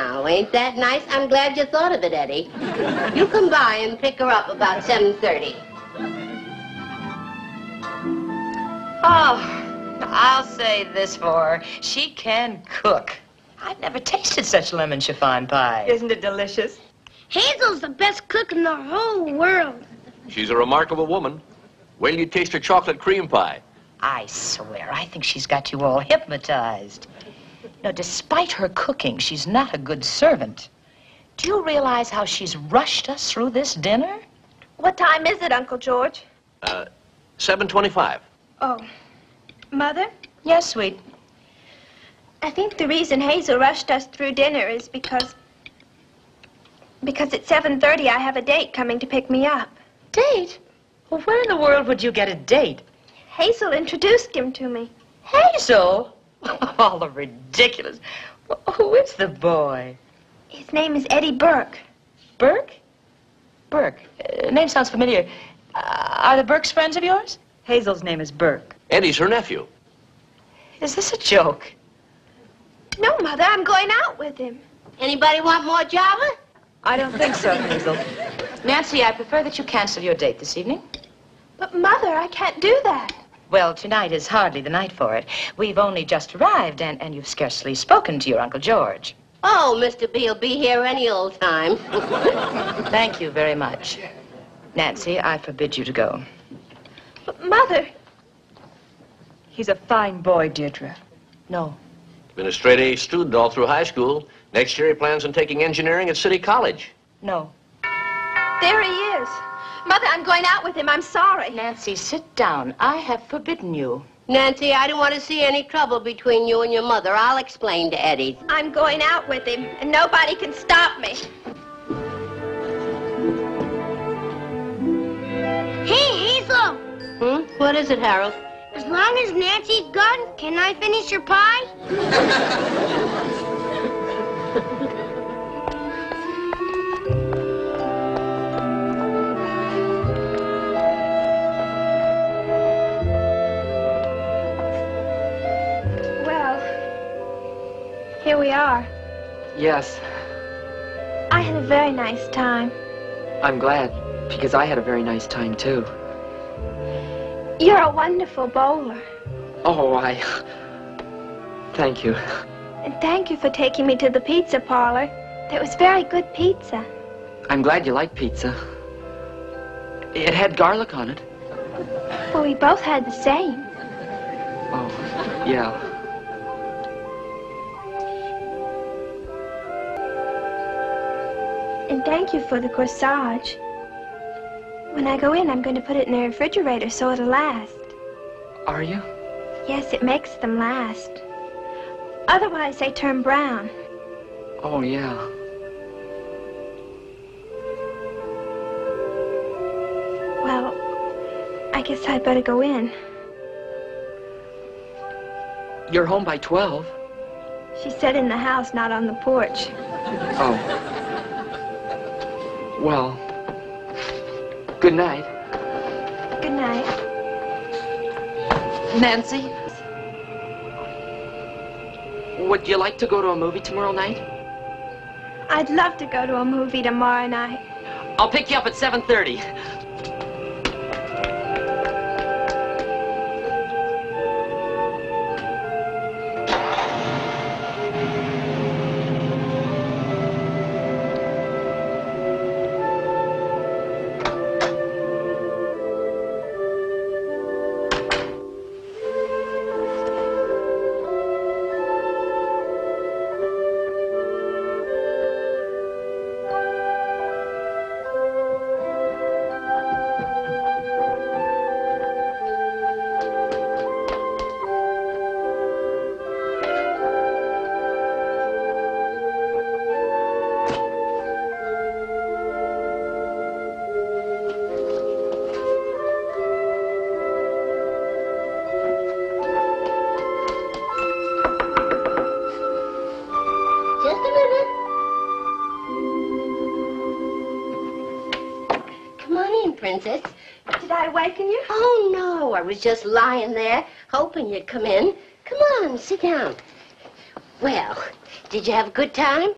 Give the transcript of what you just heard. Now, ain't that nice? I'm glad you thought of it, Eddie. You come by and pick her up about 7:30. Oh, I'll say this for her. She can cook. I've never tasted such lemon chiffon pie. Isn't it delicious? Hazel's the best cook in the whole world. She's a remarkable woman. Wait till you taste her chocolate cream pie. I swear, I think she's got you all hypnotized. Now, despite her cooking, she's not a good servant. Do you realize how she's rushed us through this dinner? What time is it, Uncle George? 7:25. Oh. Mother? Yes, sweet. I think the reason Hazel rushed us through dinner is because at 7:30 I have a date coming to pick me up. Date? Well, where in the world would you get a date? Hazel introduced him to me. Hazel? All the ridiculous. Well, who is the boy? His name is Eddy Burke. Burke? Burke. Name sounds familiar. Are the Burkes friends of yours? Hazel's name is Burke. Eddie's her nephew. Is this a joke? No, Mother, I'm going out with him. Anybody want more Java? I don't think so, Hazel. Nancy, I prefer that you cancel your date this evening. But, Mother, I can't do that. Well, tonight is hardly the night for it. We've only just arrived, and you've scarcely spoken to your Uncle George. Oh, Mr. B will be here any old time. Thank you very much. Nancy, I forbid you to go. But, Mother... He's a fine boy, Deirdre. No. He's been a straight-A student all through high school. Next year he plans on taking engineering at City College. No. There he is. Mother, I'm going out with him. I'm sorry. Nancy, sit down. I have forbidden you. Nancy, I don't want to see any trouble between you and your mother. I'll explain to Eddie. I'm going out with him, and nobody can stop me. Hey, Hazel! Hmm? What is it, Harold? As long as Nancy's gone, can I finish your pie? Here we are. Yes. I had a very nice time. I'm glad, because I had a very nice time, too. You're a wonderful bowler. Oh, I... Thank you. And thank you for taking me to the pizza parlor. That was very good pizza. I'm glad you like pizza. It had garlic on it. Well, we both had the same. Oh, yeah. And thank you for the corsage. When I go in, I'm going to put it in the refrigerator so it'll last. Are you? Yes, it makes them last. Otherwise, they turn brown. Oh, yeah. Well, I guess I'd better go in. You're home by 12. She said in the house, not on the porch. Oh. Well, good night. Good night. Nancy? Would you like to go to a movie tomorrow night? I'd love to go to a movie tomorrow night. I'll pick you up at 7:30. Princess. Did I awaken you? Oh, no. I was just lying there, hoping you'd come in. Come on, sit down. Well, did you have a good time?